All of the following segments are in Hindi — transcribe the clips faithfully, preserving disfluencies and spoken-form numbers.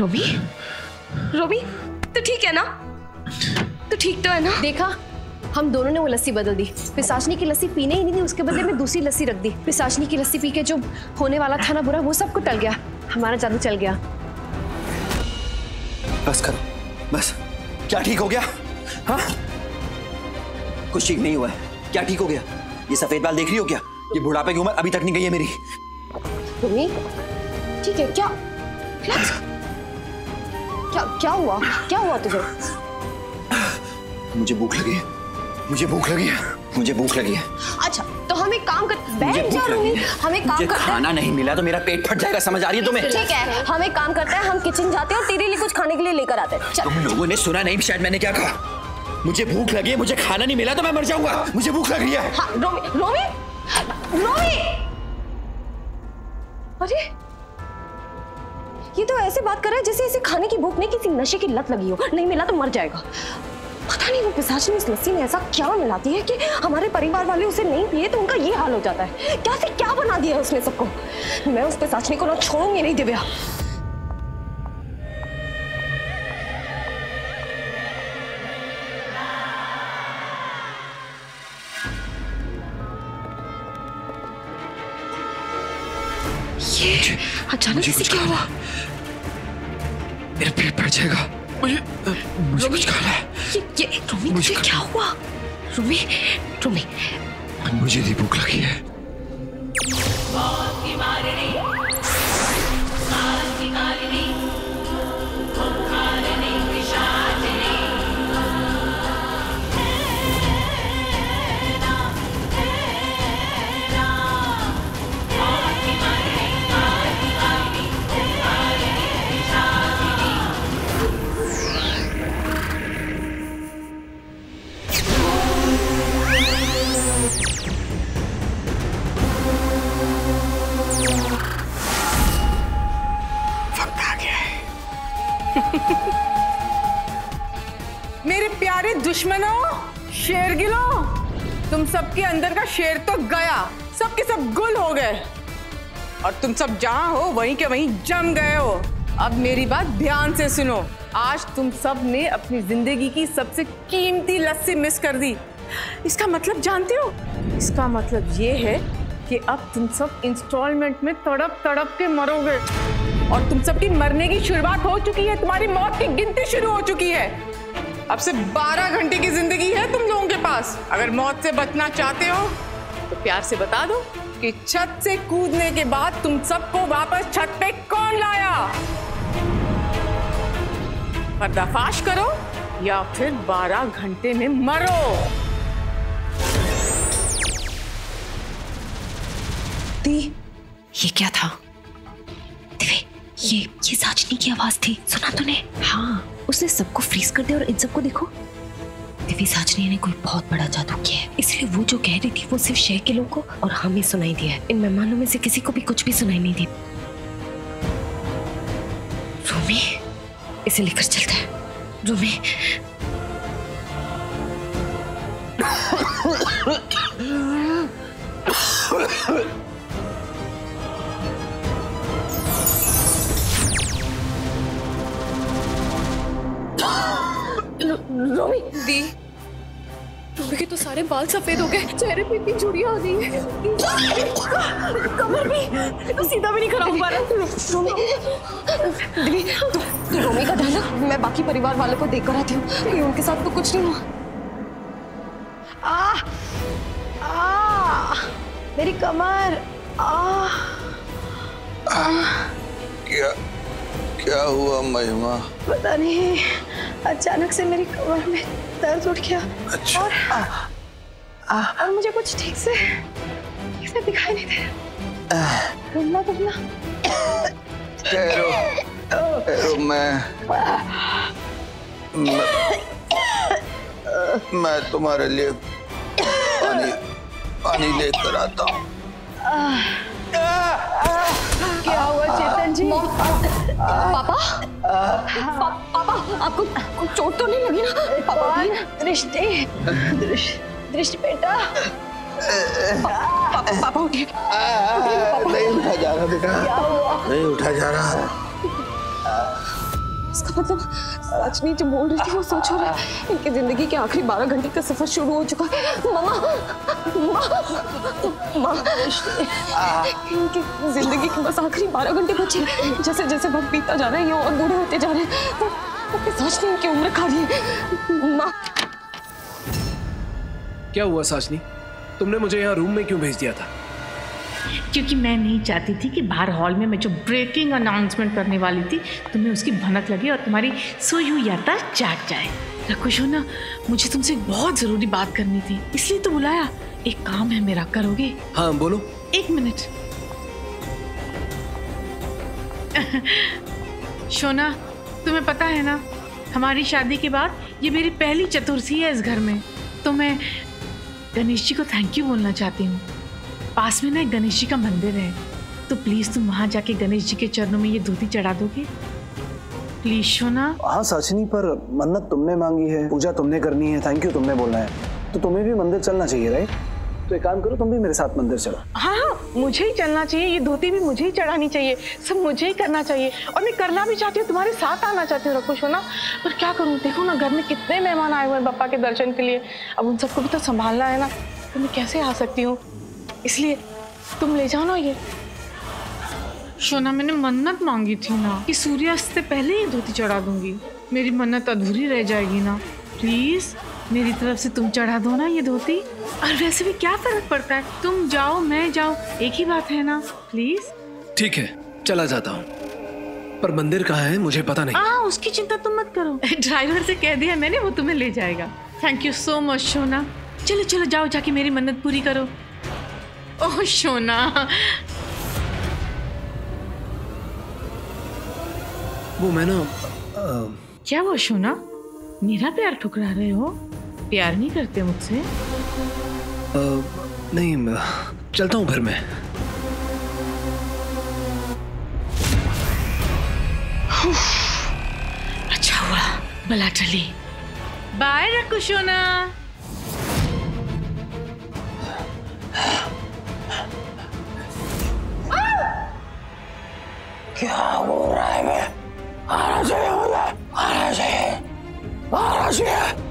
रोबी रोबी तो ठीक है ना, तो ठीक तो है ना। देखा, हम दोनों ने वो लस्सी बदल दी। पिशाचनी की लस्सी पीने ही नहीं थी, उसके बदले में दूसरी लस्सी रख दी। पिशाचनी की लस्सी पी के जो होने वाला था ना बुरा, वो सबको टल गया। हमारा जादू चल गया। बस करो, बस। क्या ठीक हो गया? हाँ, कुछ ठीक नहीं हुआ है। क्या ठीक हो गया? ये सफेद बाल देख रही हो क्या? ये बुढ़ापे की उम्र अभी तक नहीं गई है मेरी। रोमी ठीक है क्या? क्या क्या हुआ? क्या हुआ तुझे? मुझे भूख लगी है, मुझे भूख लगी है, मुझे भूख लगी है। अच्छा तो हम एक काम कर, बैठ जा रोमी, हम एक काम करते हैं। खाना नहीं मिला तो मेरा पेट फट जाएगा, समझ आ रही है तुम्हें? ठीक है, हम एक काम करते हैं, हम किचन जाते हैं और तेरे लिए कुछ खाने के लिए लेकर आते हैं। तुम लोगों ने सुना नहीं शायद मैंने क्या कहा। मुझे भूख लगी है, मुझे खाना नहीं मिला तो मैं मर जाऊंगा, मुझे भूख लग रही है। रोमी रोमी रोमी, अरे ये तो ऐसे बात कर रहा है जैसे इसे खाने की भूख नहीं, किसी नशे की लत लगी हो, नहीं मिला तो मर जाएगा। पता नहीं वो पिशाचिनी इस लस्सी में ऐसा क्या मिलाती है कि हमारे परिवार वाले उसे नहीं पिए तो उनका ये हाल हो जाता है। क्या से क्या बना दिया है उसने सबको। मैं उस पिशाचिनी को ना छोड़ूंगी नहीं दिव्या। ये अचानक से क्या हुआ? मेरा पेट फट जाएगा, मुझे मुझे कुछ खाना है। ये ये रोमी तुझे क्या हुआ? रोमी रोमी मुझे भी भूख लगी है। मेरे प्यारे दुश्मनों, शेरगिलों, तुम सबके अंदर का शेर तो गया, सबके सब गुल हो गए और तुम सब जहां हो वहीं के वहीं जम गए हो। अब मेरी बात ध्यान से सुनो। आज तुम सब ने अपनी जिंदगी की सबसे कीमती लस्सी मिस कर दी। इसका मतलब जानते हो? इसका मतलब ये है कि अब तुम सब इंस्टॉलमेंट में तड़प तड़प के मरोगे और तुम सबकी मरने की शुरुआत हो चुकी है। तुम्हारी मौत की गिनती शुरू हो चुकी है। अब से बारह घंटे की जिंदगी है तुम लोगों के पास। अगर मौत से बचना चाहते हो तो प्यार से बता दो कि छत से कूदने के बाद तुम सबको वापस छत पे कौन लाया। पर्दाफाश करो या फिर बारह घंटे में मरो। दी, ये क्या था? ये ये साजनी की आवाज थी, सुना तूने? हाँ, उसने सबको फ्रीज कर दिया और इन सबको देखो। दिव्या, साजनी ने कोई बहुत बड़ा जादू किया है, इसलिए वो जो कह रही थी वो सिर्फ शहर के लोगों को और हमें सुनाई दिया है। इन मेहमानों में से किसी को भी कुछ भी सुनाई नहीं दी। रोमी, इसे लेकर चलता है। रोमी रोमी दी, रोमी के तो सारे बाल सफेद हो गए, चेहरे पे इतनी झुर्रियां आ गई है, कमर भी तो सीधा भी नहीं खड़ा हो पा रहा। रोमी तू तू रोमी का ध्यान रख, मैं बाकी परिवार वालों को देखकर आती हूँ कि उनके साथ तो कुछ नहीं हुआ। आ आ मेरी कमर। आ क्या क्या हुआ महिमा? पता नहीं, अचानक से मेरी कमर में दर्द उठ गया। अच्छा। और, आ, आ, और मुझे कुछ ठीक से ठीक से दिखाई नहीं दे रहा। रुलना रुलना। ठहरो, मैं मैं तुम्हारे लिए पानी पानी लेकर आता हूँ। क्या हुआ चेतन जी? पापा पापा आपको चोट तो नहीं लगी ना? पापा दृष्टि दृष्टि बेटा, पापा उठिए। नहीं उठा जा रहा बेटा, नहीं उठा जा रहा। इसका मतलब रजनी जो बोल रही थी वो सच हो रहा है। इनकी जिंदगी के आखिरी बारह घंटे का सफर शुरू हो चुका है। मामा, मामा, इनकी जिंदगी के बस आखिरी बारह घंटे बचे। जैसे जैसे वक्त बीतता जा रहा है ये और बूढ़े होते जा रहे हैं। पिशाचनी की उम्र खा रही है। माँ, क्या हुआ पिशाचनी? तुमने मुझे यहाँ रूम में क्यों भेज दिया था? क्योंकि मैं नहीं चाहती थी कि बाहर हॉल में मैं जो ब्रेकिंग अनाउंसमेंट करने वाली थी तुम्हें उसकी भनक लगे और तुम्हारी सोई हुई यात्रा चाट जाए। रकुश हो ना, मुझे तुमसे एक बहुत जरूरी बात करनी थी, इसलिए तो बुलाया। एक काम है मेरा, करोगे? हाँ बोलो। एक मिनट। शोना, तुम्हें पता है ना हमारी शादी के बाद ये मेरी पहली चतुर्थी है इस घर में, तो मैं गणेश जी को थैंक यू बोलना चाहती हूँ। पास में ना एक गणेश जी का मंदिर है, तो प्लीज़ तुम वहाँ जाके गणेश जी के चरणों में ये धोती चढ़ा दोगे प्लीज शोना? हाँ साचिनी, पर मन्नत तुमने मांगी है, पूजा तुमने करनी है, थैंक यू तुमने बोलना है, तो तुम्हें भी मंदिर चलना चाहिए राइट? तो एक काम करो, तुम भी मेरे साथ मंदिर चलो। हाँ हाँ, मुझे ही चलना चाहिए, ये धोती भी मुझे ही चढ़ानी चाहिए, सब मुझे ही करना चाहिए। और मैं करना भी चाहती हूँ, तुम्हारे साथ आना चाहती हूँ रकुश होना, पर क्या करूँ? देखो ना घर में कितने मेहमान आए हुए हैं पापा के दर्शन के लिए, अब उन सबको भी तो संभालना है ना, तो मैं कैसे आ सकती हूँ, इसलिए तुम ले जाओ ना। ये शोना, मैंने मन्नत मांगी थी ना कि सूर्यास्त से पहले ही धोती चढ़ा दूंगी, मेरी मन्नत अधूरी रह जाएगी ना। प्लीज़ मेरी तरफ से तुम चढ़ा दो ना ये धोती, और वैसे भी क्या फर्क पड़ता है, तुम जाओ मैं जाओ एक ही बात है ना। प्लीज ठीक है, चला जाता हूँ, पर मंदिर कहाँ है मुझे पता नहीं। आ, उसकी चिंता तुम मत करो, ड्राइवर से कह दिया मैंने, वो तुम्हें ले जाएगा। Thank you so much Shona, चलो चलो जाओ, जाके मेरी मन्नत पूरी करो। ओह शोना, वो मैं ना आ... क्या हुआ शोना, मेरा प्यार ठुकरा रहे हो? प्यार नहीं करते मुझसे? uh, नहीं, चलता हूँ घर में। अच्छा हुआ भला चली। बाय रकुशोना। क्या हो रहा है? आना चाहिए मुझे, आना चाहिए, आना चाहिए।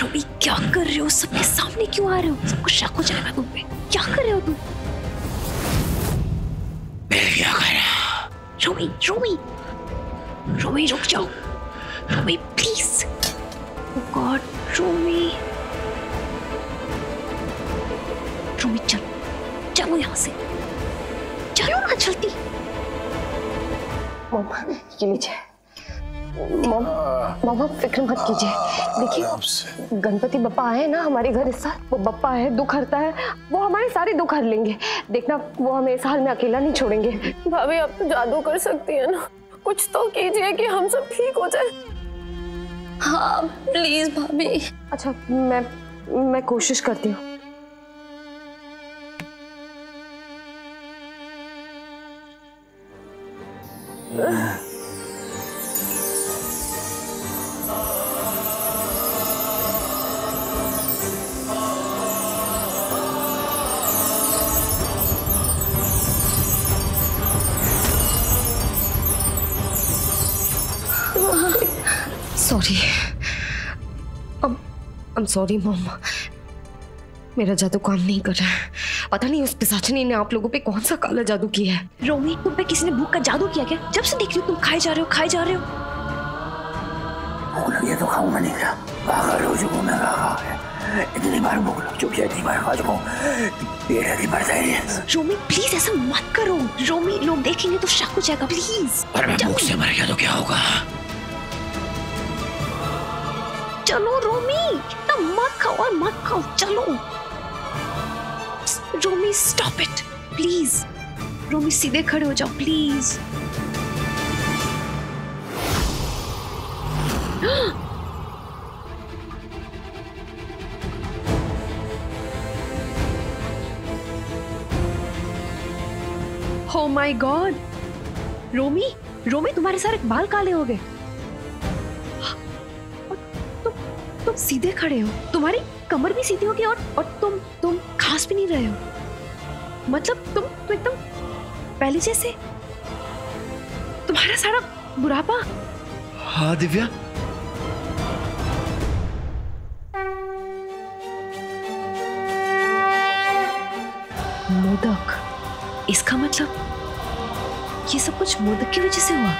रवि, क्या कर रहे हो? सबके सामने क्यों आ रहे हो? सबको शक हो जाएगा तुम पे। क्या कर रहे हो तुम? क्या कर रहा हूँ? रवि, रवि, रवि रुक जाओ। Ravi please. Oh God, Ravi, Ravi चल, चलो यहाँ से। चलो ना चलती। मामा ये लीजिए। माम, मामा फिक्र मत कीजिए। देखिए गणपति बप्पा आए ना हमारे घर इस साल, वो बप्पा है, दुख हरता है, वो हमारे सारे दुख हर लेंगे। देखना वो हमें इस हाल में अकेला नहीं छोड़ेंगे। भाभी आप तो जादू कर सकती है ना, कुछ तो कीजिए कि हम सब ठीक हो जाए। हाँ प्लीज भाभी। अच्छा मैं मैं कोशिश करती हूँ। सॉरी, अब आई एम सॉरी मॉम, मेरा जादू काम नहीं कर रहा है। पता नहीं उस पिशाचनी ने आप लोगों पे कौन सा काला जादू किया है। रोमी, तुम पे किसी ने भूख का जादू किया क्या? जब से देख रही हो तुम खाए जा रहे हो, खाए जा रहे हो। भूख लगी तो खाऊंगा नहीं क्या? पागल हो चुका हूं मैं, इतनी बार भूख लग चुकी है, इतनी बार खा चुका हूं, पेट आगे बढ़ता ही है। रोमी प्लीज ऐसा मत करो, रोमी लोग देखेंगे तो शक हो जाएगा, प्लीज। पर मैं भूख से मर गया तो क्या होगा? चलो रोमी, इतना मत खाओ और मत खाओ, चलो Romi, stop it please. Romi सीधे खड़े हो जाओ please. Oh my God, Romi, Romi तुम्हारे सारे बाल काले हो गए, तुम सीधे खड़े हो, तुम्हारी कमर भी सीधी होगी, और और तुम तुम खांस भी नहीं रहे हो, मतलब तुम तुम एकदम पहले जैसे। तुम्हारा सारा बुढ़ापा। हाँ दिव्या, मोदक, इसका मतलब ये सब कुछ मोदक की वजह से हुआ।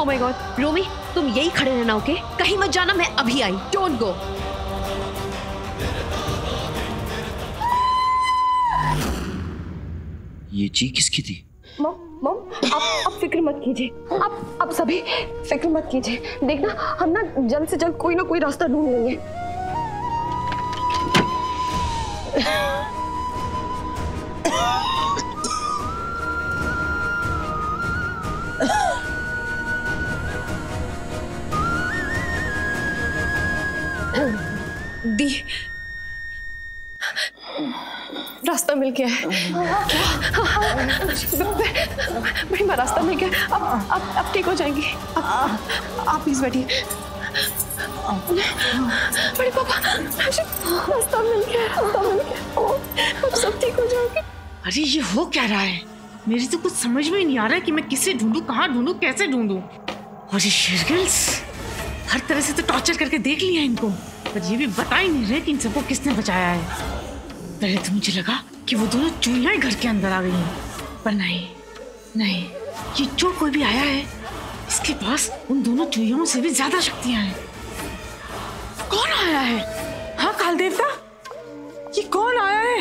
Oh my God, रोमी तुम यही खड़े रहना, ओके? कहीं मत जाना, मैं अभी आई। Don't go. ये चीख किसकी थी? मॉम, मॉम, आप आप फिक्र मत कीजिए, आप आप सभी फिक्र मत कीजिए। देखना हम ना जल्द से जल्द कोई ना कोई रास्ता ढूंढ लेंगे। दी, रास्ता मिल गया है। बड़ी माँ, रास्ता मिल गया। अब अब अब ठीक हो जाएंगी। आप प्लीज बैठिए। बड़े पापा, रास्ता मिल गया, रास्ता मिल गया, अब सब ठीक हो जाएंगे। अरे ये हो क्या रहा है? मेरी तो कुछ समझ में नहीं आ रहा कि मैं किसे ढूंढूं, कहाँ ढूंढूं, कैसे ढूंढूं। और ये शेरगिल्स हर तरह से तो टॉर्चर करके देख लिया इनको, पर ये भी बता ही नहीं रहे कि इन सबको किसने बचाया है। पहले तो मुझे लगा कि वो दोनों चूहियाँ घर के अंदर आ गई हैं, पर नहीं नहीं, ये जो कोई भी आया है इसके पास उन दोनों चूहियों से भी ज्यादा शक्तियाँ हैं। कौन आया है? हाँ काल देवता, ये कौन आया है?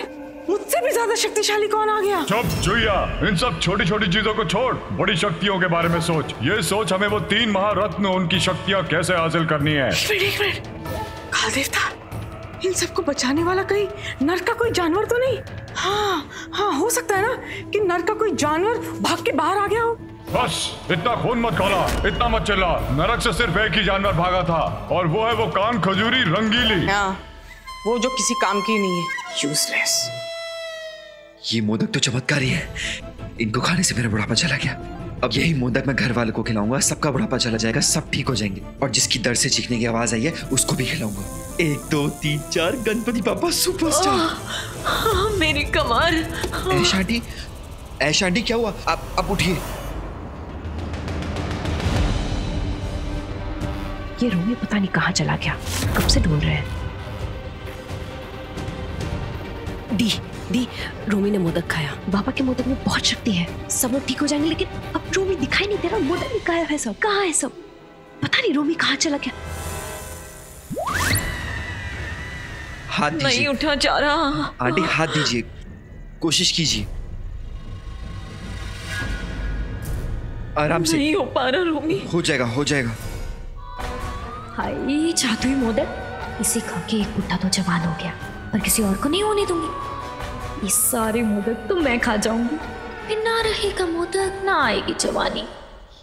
मुझसे भी ज्यादा शक्तिशाली कौन आ गया? चुप चूहिया, इन सब छोटी छोटी चीजों को छोड़ बड़ी शक्तियों के बारे में सोच। ये सोच हमें वो तीन महारत्न, उनकी शक्तियाँ कैसे हासिल करनी है। एक मिनट, काल देवता, इन सबको बचाने वाला कहीं नर का कोई जानवर तो नहीं? हाँ हाँ, हो सकता है ना कि नर का कोई जानवर भाग के बाहर आ गया हो। बस इतना खून मत खोला, इतना मत चिल्ला। नरक से सिर्फ एक ही जानवर भागा था और वो है वो कान खजूरी रंगीली। हाँ, वो जो किसी काम की नहीं है, यूजलेस। ये मोदक तो चमत्कारी है, इनको खाने से मेरा बुढ़ापा चला गया। अब यही मोदक मैं घर वालों को खिलाऊंगा, सबका बुढ़ापा चला जाएगा, सब ठीक हो जाएंगे। और जिसकी दर्द से चीखने की आवाज आई है उसको भी खिलाऊंगा। एक दो तीन चार, गणपति पापा सुपरस्टार। मेरी कमर। ऐशा आंटी, ऐशा आंटी क्या हुआ? आप आप उठिए। ये रोमी पता नहीं कहाँ चला गया, कब से ढूंढ रहे हैं। दी दी, रोमी ने मोदक खाया, बाबा के मोदक में बहुत शक्ति है, सब लोग ठीक हो जाएंगे। लेकिन अब रोमी दिखाई नहीं दे रहा, मोदक भी गायब है, सब कहाँ है? सब पता नहीं रोमी कहाँ चला गया। हाथ दीजिए। नहीं उठा जा रहा। आंटी हाथ दीजिए, कोशिश कीजिए, आराम से। नहीं हो पा रहा रोमी। हो जाएगा, हो जाएगा। हाय जादुई मोदक, इसे खा के एक बुढ़ा तो जवान हो गया, पर किसी और को नहीं होने दूंगी। ये सारे मोदक तो मैं खा जाऊंगी, फिर ना रहेगा मोदक, ना आएगी जवानी।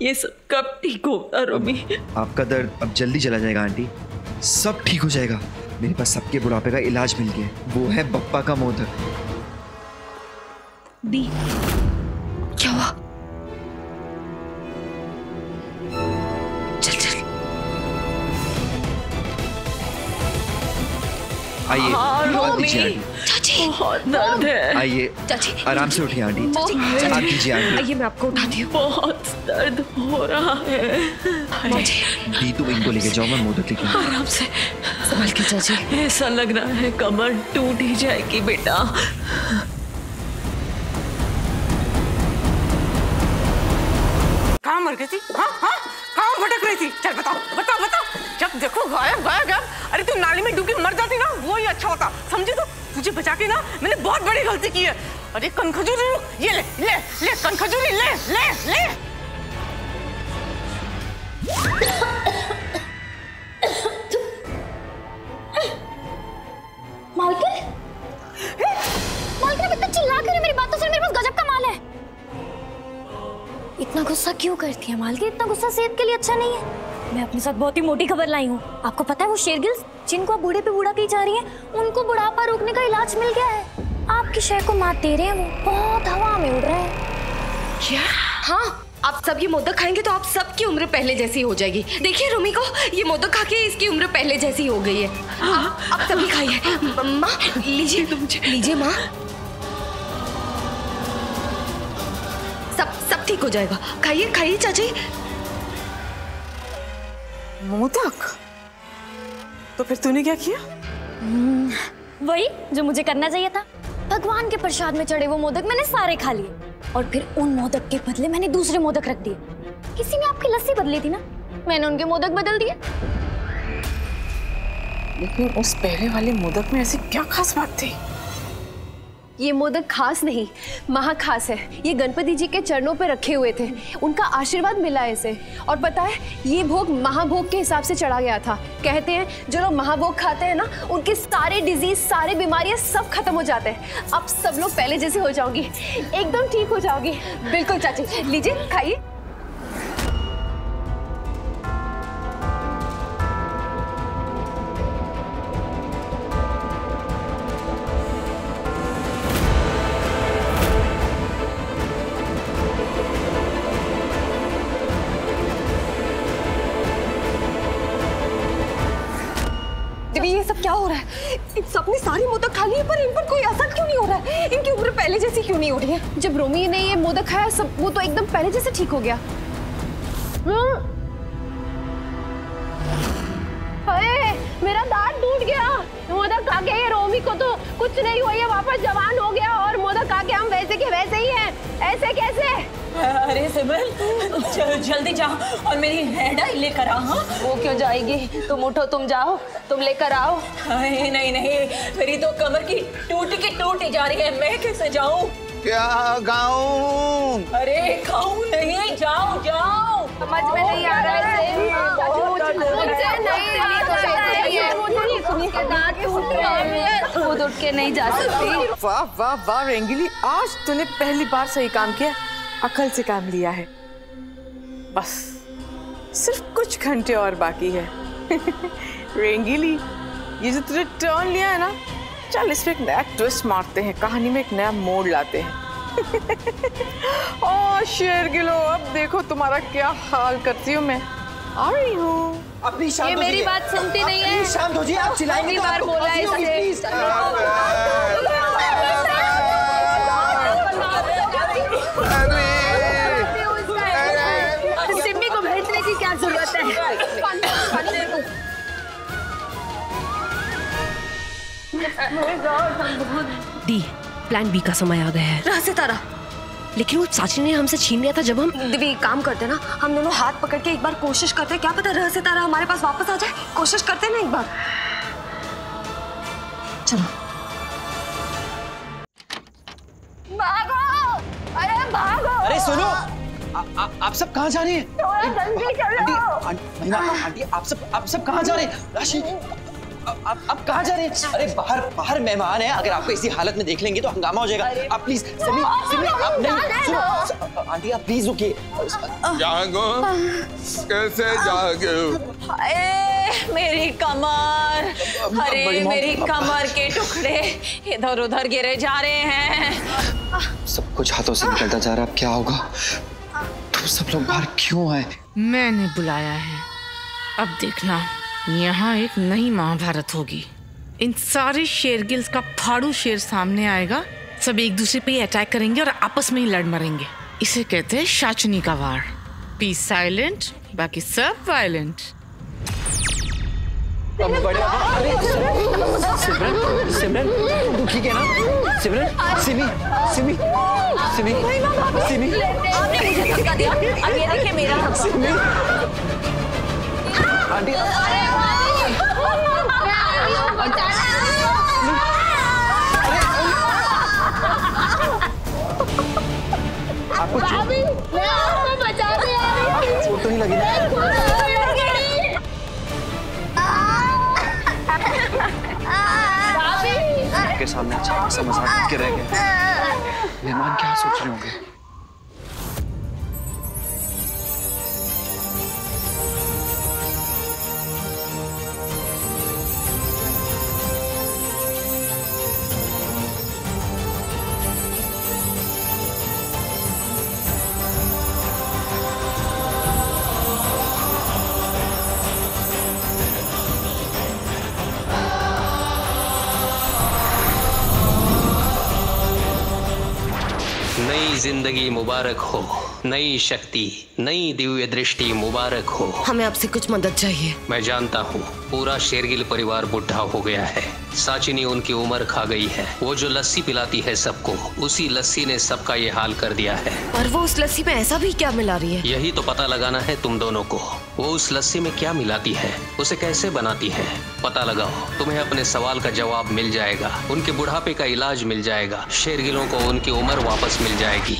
ये सब कब ठीक होगा रोमी? आपका दर्द अब जल्दी चला जाएगा आंटी, सब ठीक हो जाएगा। मेरे पास सबके बुढ़ापे का इलाज मिल गया, वो है बप्पा का मोदक। दी, क्या हुआ? चल चल, आइए। बहुत दर्द है। आइए आराम से उठिए आंटी, आप कीजिए आंटी। आइए मैं आपको उठाती हूँ, बहुत दर्द हो रहा है। दी तुम इनको लेके जाओ, मैं मोदक लेके आऊँ। आराम से, संभाल के चाची। ऐसा लग रहा है कमर टूट ही जाएगी बेटा। कहाँ मर गई थी? हाँ हाँ, कहाँ भटक रही थी? चल बताओ बताओ बताओ। जब देखो गायब गायब गायब। अरे तू नाली में डूबी मर जाती ना, वो ही अच्छा होता, समझी तू? तुझे बचा के ना मैंने बहुत बड़ी गलती की है। अरे कनखजूरी, ये ले ले ले, कनखजूरी ले ले ले। मालकिन, मालकिन इतना चिल्ला कर मेरी बातों से, मेरे पास गजब का माल है। इतना गुस्सा क्यों करती है मालकिन? इतना गुस्सा सेहत के लिए अच्छा नहीं है। मैं अपने साथ बहुत ही मोटी खबर लाई हूँ। आपको पता है वो शेरगिल्स जिनको आप बूढ़े पे बूढ़ा कही जा रही हैं, उनको बुढ़ापा रोकने का इलाज मिल गया है। आपकी शय को मात दे रहे हैं, वो बहुत हवा में उड़ रहे हैं। क्या? हाँ, आप सब ये मोदक खाएंगे तो आप सबकी उम्र पहले जैसी हो जाएगी। देखिए रोमी को, ये मोदक खा के इसकी उम्र पहले जैसी हो गई है। आप, आप सभी खाइए। माँ लीजिए, लीजिए माँ, सब सब ठीक हो जाएगा। खाइए खाइए चाची। मोदक? तो फिर तूने क्या किया? वही जो मुझे करना चाहिए था। भगवान के प्रसाद में चढ़े वो मोदक मैंने सारे खा लिए और फिर उन मोदक के बदले मैंने दूसरे मोदक रख दिए। किसी ने आपकी लस्सी बदली थी ना, मैंने उनके मोदक बदल दिए। लेकिन उस पहले वाले मोदक में ऐसी क्या खास बात थी? ये मोदक खास नहीं महा खास है। ये गणपति जी के चरणों पर रखे हुए थे, उनका आशीर्वाद मिला इसे। और पता है ये भोग महाभोग के हिसाब से चढ़ा गया था। कहते हैं जो लोग महाभोग खाते हैं ना, उनके सारे डिजीज सारे बीमारियां सब खत्म हो जाते हैं। अब सब लोग पहले जैसे हो जाओगी, एकदम ठीक हो जाओगी। बिल्कुल चाची, लीजिए खाइए। क्या हो रहा है? इन सबने सारे मोदक खा लिए पर इन पर कोई असर क्यों नहीं हो रहा है? इनकी उम्र पहले जैसी क्यों नहीं हो रही है? जब रोमी ने ये मोदक खाया सब वो तो एकदम पहले जैसे ठीक हो गया। अरे मेरा दांत टूट गया मोदक खा के। ये रोमी को तो कुछ नहीं हुआ, ये वापस जवान हो गया और मोदक खा के हम वैसे के वैसे ही हैं। ऐसे कैसे? अरे सिमर जल्दी जाओ और मेरी हेयर डाई लेकर आओ। हाँ वो क्यों जाएगी, तुम उठो, तुम जाओ, तुम लेकर आओ। नहीं नहीं नहीं, मेरी तो कमर की टूटी की टूटी जा रही है, मैं कैसे जाऊं? क्या गाऊं? अरे खाऊं नहीं, जाओ जाओ। समझ में नहीं आ रहा है, खुद उठ के नहीं जा सकती। वाह वाह वाह रंगीली, आज तूने पहली बार सही काम किया, अकल से काम लिया है। बस सिर्फ कुछ घंटे और बाकी है। रंगीली ये जो तूने टर्न लिया है ना, चल इसमें एक नया ट्विस्ट मारते हैं, कहानी में एक नया मोड़ लाते हैं। ओ शेर गिलो, अब देखो तुम्हारा क्या हाल करती हूँ मैं। आ रही हूँ। अब भी शांत हो, मेरी बात सुनती नहीं है। शांत हो जाइए, आप चिल्लाएंगे तो आपको फांसी होगी। प्लीज क्या जरूरत है दी? प्लान बी का समय आ गया है। रहस्य तारा, लेकिन वो चाची ने हमसे छीन लिया था। जब हम दिव्य काम करते ना, हम दोनों हाथ पकड़ के एक बार कोशिश करते, क्या पता रहस्य तारा हमारे पास वापस आ जाए। कोशिश करते ना एक बार, चलो भागो। अरे भागो, अरे सुनो, आ, आ, आप सब कहाँ जा रहे हैं? आंटी आंटी आप सब आप सब कहाँ जा रहे हैं? राशि आप आप कहाँ जा रहे हैं? अरे बाहर बाहर मेहमान है, अगर आपको इसी हालत में देख लेंगे तो हंगामा हो जाएगा। आप प्लीज सभी सभी आप नहीं, आंटी आप प्लीज रुकिए। जागो, कैसे जागो? मेरी कमर, अरे मेरी कमर के टुकड़े इधर उधर गिरे जा रहे हैं। सब कुछ हाथों से निकलता जा रहा है, अब क्या होगा? तो सब लोग बाहर क्यों आए? मैंने बुलाया है, अब देखना यहाँ एक नई महाभारत होगी। इन सारे शेरगिल्स का फाड़ू शेर सामने आएगा, सब एक दूसरे पे अटैक करेंगे और आपस में ही लड़ मरेंगे। इसे कहते हैं शाचनी का वार। पी साइलेंट, बाकी सब वायलेंट। सिमरन सिमरन दुखी के ना, सिमरन सिमी सिमी सिमी सिमी आपने मुझे धक्का दिया, अब ये देखिए मेरा सिमी। आंटी अरे आपको बचा दे, चोट तो नहीं लगी ना? के सामने अच्छा सा मजाक के रह गए, मेहमान क्या सोच रहे होंगे? जिंदगी मुबारक हो। नई शक्ति, नई दिव्य दृष्टि मुबारक हो। हमें आपसे कुछ मदद चाहिए। मैं जानता हूँ पूरा शेरगिल परिवार बुढ़ा हो गया है, साचिनी उनकी उम्र खा गई है। वो जो लस्सी पिलाती है सबको, उसी लस्सी ने सबका ये हाल कर दिया है। और वो उस लस्सी में ऐसा भी क्या मिला रही है? यही तो पता लगाना है तुम दोनों को। वो उस लस्सी में क्या मिलाती है, उसे कैसे बनाती है, पता लगाओ। तुम्हें अपने सवाल का जवाब मिल जाएगा, उनके बुढ़ापे का इलाज मिल जाएगा, शेरगिलों को उनकी उम्र वापस मिल जाएगी।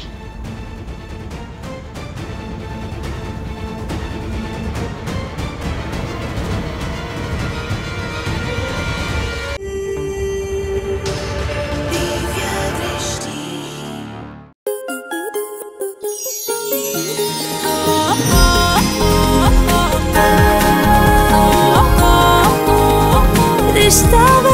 Estaba